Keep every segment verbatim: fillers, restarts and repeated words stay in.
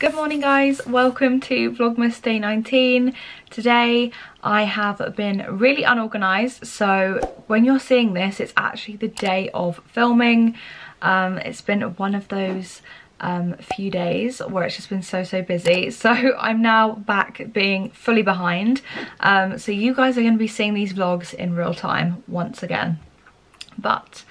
Good morning guys, welcome to Vlogmas day nineteen. Today I have been really unorganized, so when you're seeing this it's actually the day of filming. Um, it's been one of those um, few days where it's just been so so busy, so I'm now back being fully behind. Um, so you guys are going to be seeing these vlogs in real time once again, but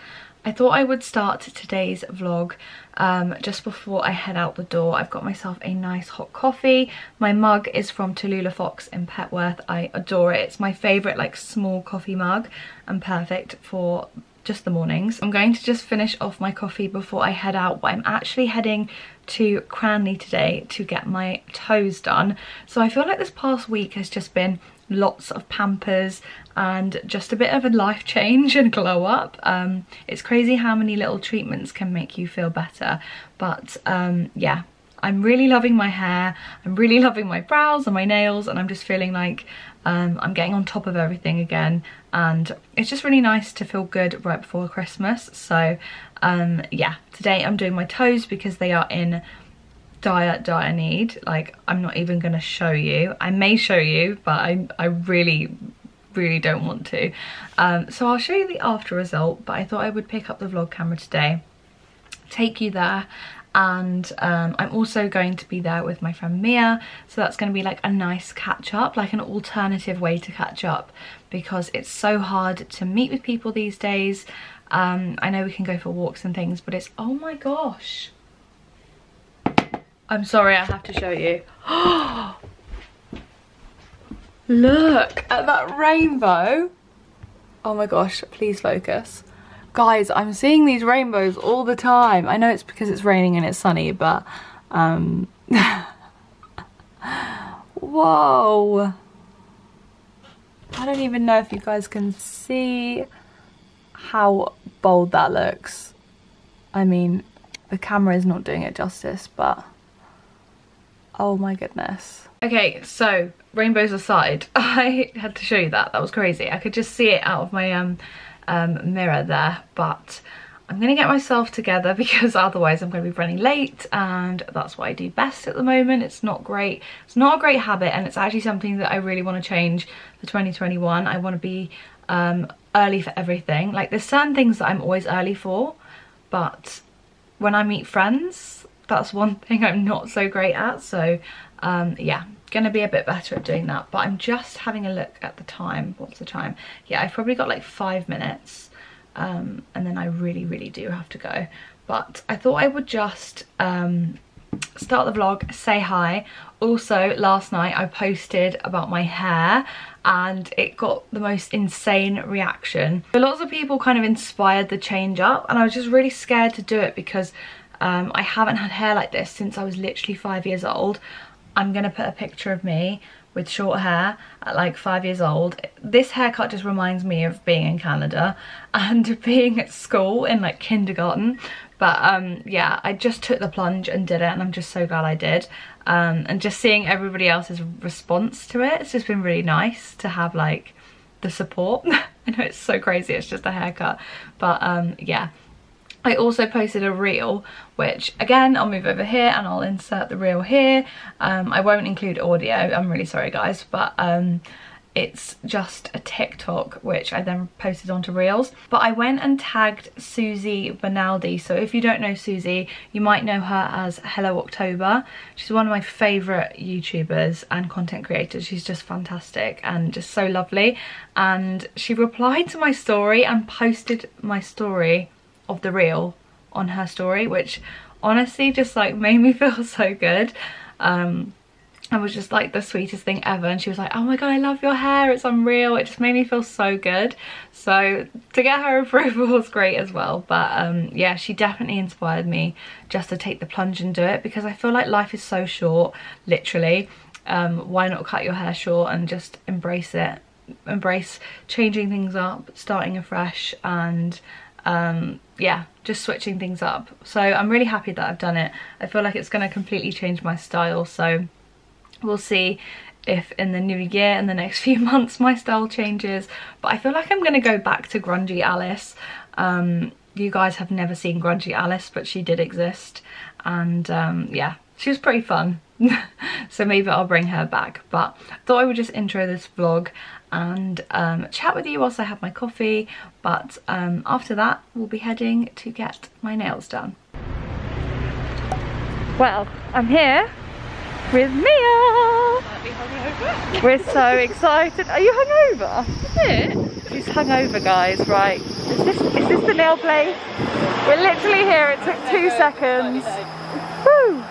I thought I would start today's vlog um, just before I head out the door. I've got myself a nice hot coffee. My mug is from Tallulah Fox in Petworth. I adore it. It's my favourite like small coffee mug and perfect for just the mornings. I'm going to just finish off my coffee before I head out, but I'm actually heading to Cranleigh today to get my toes done. So I feel like this past week has just been lots of Pampers and just a bit of a life change and glow up. Um, it's crazy how many little treatments can make you feel better, but um, yeah, I'm really loving my hair, I'm really loving my brows and my nails, and I'm just feeling like um, I'm getting on top of everything again, and it's just really nice to feel good right before Christmas. So um, yeah, today I'm doing my toes because they are in dire dire need. Like, I'm not even gonna show you. I may show you, but I, I really really don't want to. Um, so I'll show you the after result, but I thought I would pick up the vlog camera today, take you there, and um, I'm also going to be there with my friend Mia, so that's going to be like a nice catch up, like an alternative way to catch up, because it's so hard to meet with people these days. um, I know we can go for walks and things, but it's, oh my gosh, I'm sorry, I have to show you. Look at that rainbow. Oh my gosh, please focus. Guys, I'm seeing these rainbows all the time. I know it's because it's raining and it's sunny, but um whoa. I don't even know if you guys can see how bold that looks. I mean, the camera is not doing it justice, but oh my goodness. Okay, so rainbows aside, I had to show you that. That was crazy. I could just see it out of my um, um, mirror there, but I'm going to get myself together because otherwise I'm going to be running late, and that's what I do best at the moment. It's not great. It's not a great habit, and it's actually something that I really want to change for twenty twenty-one. I want to be um, early for everything. Like, there's certain things that I'm always early for, but when I meet friends, that's one thing I'm not so great at. So um, yeah, gonna be a bit better at doing that. But I'm just having a look at the time. What's the time? Yeah, I've probably got like five minutes um, and then I really, really do have to go. But I thought I would just um, start the vlog, say hi. Also, last night I posted about my hair and it got the most insane reaction. So lots of people kind of inspired the change up, and I was just really scared to do it because um, I haven't had hair like this since I was literally five years old. I'm gonna put a picture of me with short hair at like five years old. This haircut just reminds me of being in Canada and being at school in like kindergarten. But um, yeah, I just took the plunge and did it, and I'm just so glad I did. Um, and just seeing everybody else's response to it, it's just been really nice to have like the support. I know it's so crazy, it's just a haircut. But um, yeah, I also posted a reel, which again, I'll move over here and I'll insert the reel here. Um, I won't include audio, I'm really sorry guys, but um, it's just a TikTok which I then posted onto Reels. But I went and tagged Susie Bernaldi. So if you don't know Susie, you might know her as Hello October. She's one of my favourite YouTubers and content creators. She's just fantastic and just so lovely. And she replied to my story and posted my story of the reel on her story, which honestly just like made me feel so good. Um, I was just like the sweetest thing ever, and she was like, oh my god, I love your hair, it's unreal. It just made me feel so good. So to get her approval was great as well. But um, yeah, she definitely inspired me just to take the plunge and do it, because I feel like life is so short, literally. Um, why not cut your hair short and just embrace it, embrace changing things up, starting afresh, and um, yeah, just switching things up. So I'm really happy that I've done it. I feel like it's going to completely change my style, so we'll see if in the new year and the next few months my style changes. But I feel like I'm going to go back to grungy Alice. Um, you guys have never seen grungy Alice, but she did exist, and um, yeah, she was pretty fun. So maybe I'll bring her back, but thought I would just intro this vlog and um, chat with you whilst I have my coffee, but um, after that we'll be heading to get my nails done. Well, I'm here with Mia! We're so excited. Are you hungover? Is it? She's hungover, guys, right. Is this, is this the nail place? We're literally here, it took two seconds. Woo!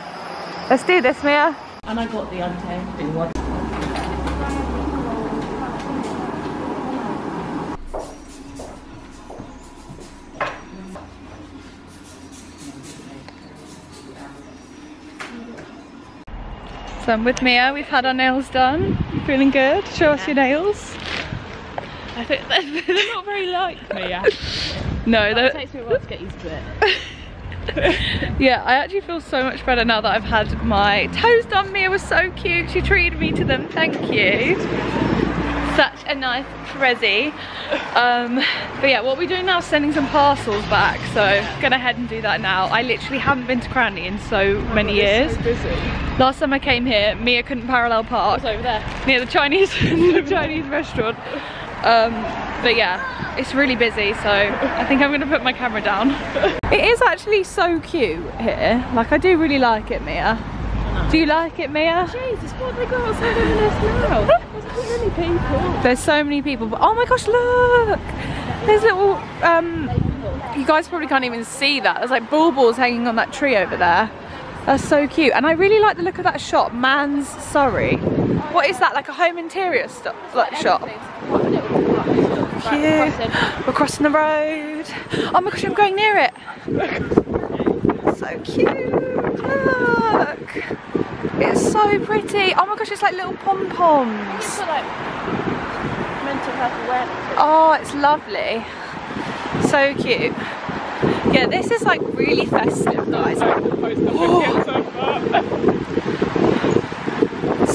Let's do this, Mia. And I got the untamed one. So I'm with Mia, we've had our nails done. Feeling good? Show yeah. us your nails. I think they're, they're not very like Mia. No, they're... It takes me a while to get used to it. Yeah, I actually feel so much better now that I've had my toes done. Mia was so cute, she treated me to them, thank you. Such a nice prezzy. Um, but yeah, what we're doing now is sending some parcels back, so I'm gonna head and do that now. I literally haven't been to Cranleigh in so oh many God, years. So busy. Last time I came here, Mia couldn't parallel park. It was over there. Near the Chinese, the Chinese restaurant. Um, but yeah, it's really busy, so I think I'm gonna put my camera down. It is actually so cute here. Like, I do really like it, Mia. Do you like it, Mia? Jesus, what have they got outside over this now? There's so many people. There's so many people. But oh my gosh, look! There's little, um, you guys probably can't even see that. There's like baubles hanging on that tree over there. That's so cute. And I really like the look of that shop, Man's Surrey. What is that, like a home interior stuff, like shop? Cute. We're crossing the road. Oh my gosh, I'm going near it. So cute. Look. It's so pretty. Oh my gosh, it's like little pom poms. Mental health awareness. Oh, it's lovely. So cute. Yeah, this is like really festive, guys. Oh.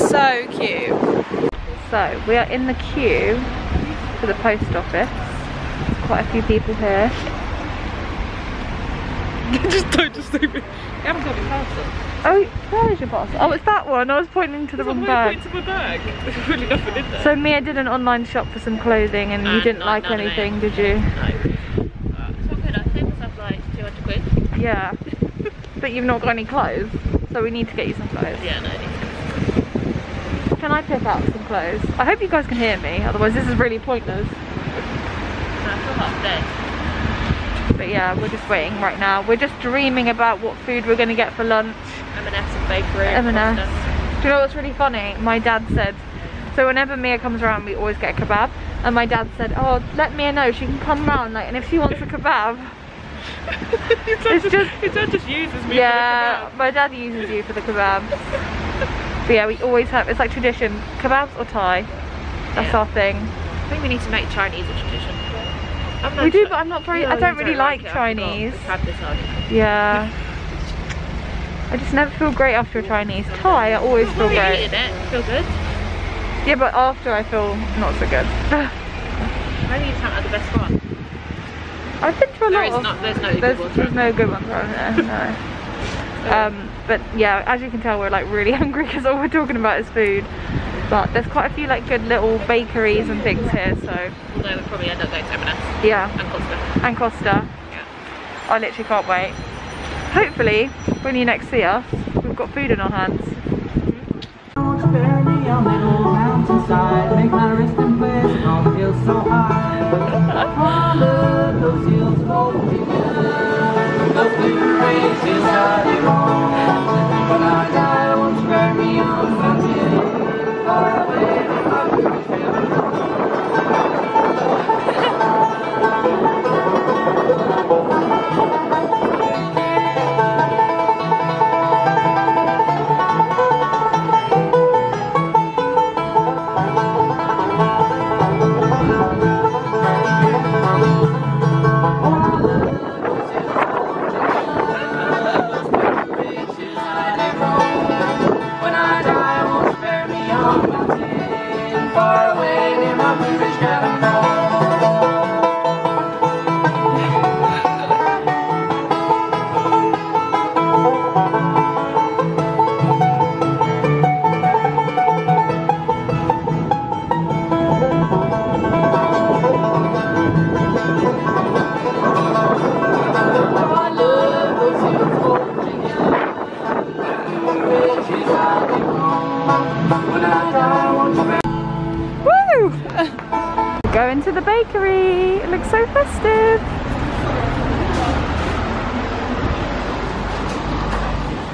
So cute. So we are in the queue for the post office. There's quite a few people here. Just don't just leave me. You haven't got your parcel. Oh, where is your parcel? Oh, it's that one. I was pointing to the wrong bag. I pointed to my bag. There's really nothing in there. So Mia did an online shop for some clothing, and, and you didn't no, like anything, did you? No. Uh, it's all good. I saved myself like two hundred quid. Yeah. But you've not got any clothes, so we need to get you some clothes. Yeah, no. Can I pick out some clothes? I hope you guys can hear me. Otherwise, this is really pointless. But yeah, we're just waiting right now. We're just dreaming about what food we're going to get for lunch. M and S and bakery. M and S. Do you know what's really funny? My dad said, so whenever Mia comes around, we always get a kebab. And my dad said, oh, let Mia know she can come round, like, and if she wants a kebab. It's not just, just, it's not just uses me yeah, for the kebab. Yeah, my dad uses you for the kebab. But yeah, we always have, it's like tradition, kebabs or Thai. That's yeah. our thing. I think we need to make Chinese a tradition. We do, but I'm not very, no, I don't really don't like, like Chinese. Yeah. I just never feel great after a Chinese. Thai, I always well, feel well, great. You're eating it. Feel good? Yeah, but after I feel not so good. I think you haven't had the best one. I've been to a there lot of... Not, there's no there's, good ones. There's no good ones around there, no. Um, but yeah, as you can tell, we're like really hungry because all we're talking about is food. But there's quite a few like good little bakeries and things here, so... Although we'll probably end up going to M and S. Yeah. And Costa. And Costa. Yeah. I literally can't wait. Hopefully, when you next see us, we've got food in our hands.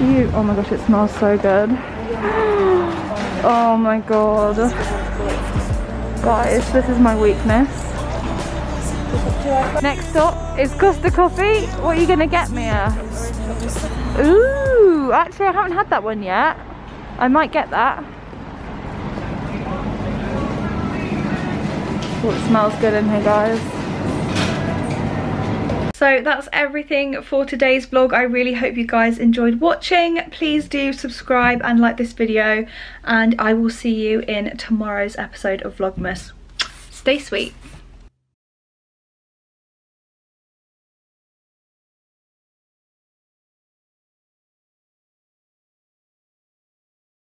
you. Oh my gosh, it smells so good. Oh my god. Guys, this is my weakness. Next stop is Costa Coffee. What are you gonna get me? Ooh, actually I haven't had that one yet. I might get that. Oh, it smells good in here, guys. So that's everything for today's vlog. I really hope you guys enjoyed watching. Please do subscribe and like this video, and I will see you in tomorrow's episode of Vlogmas. Stay sweet.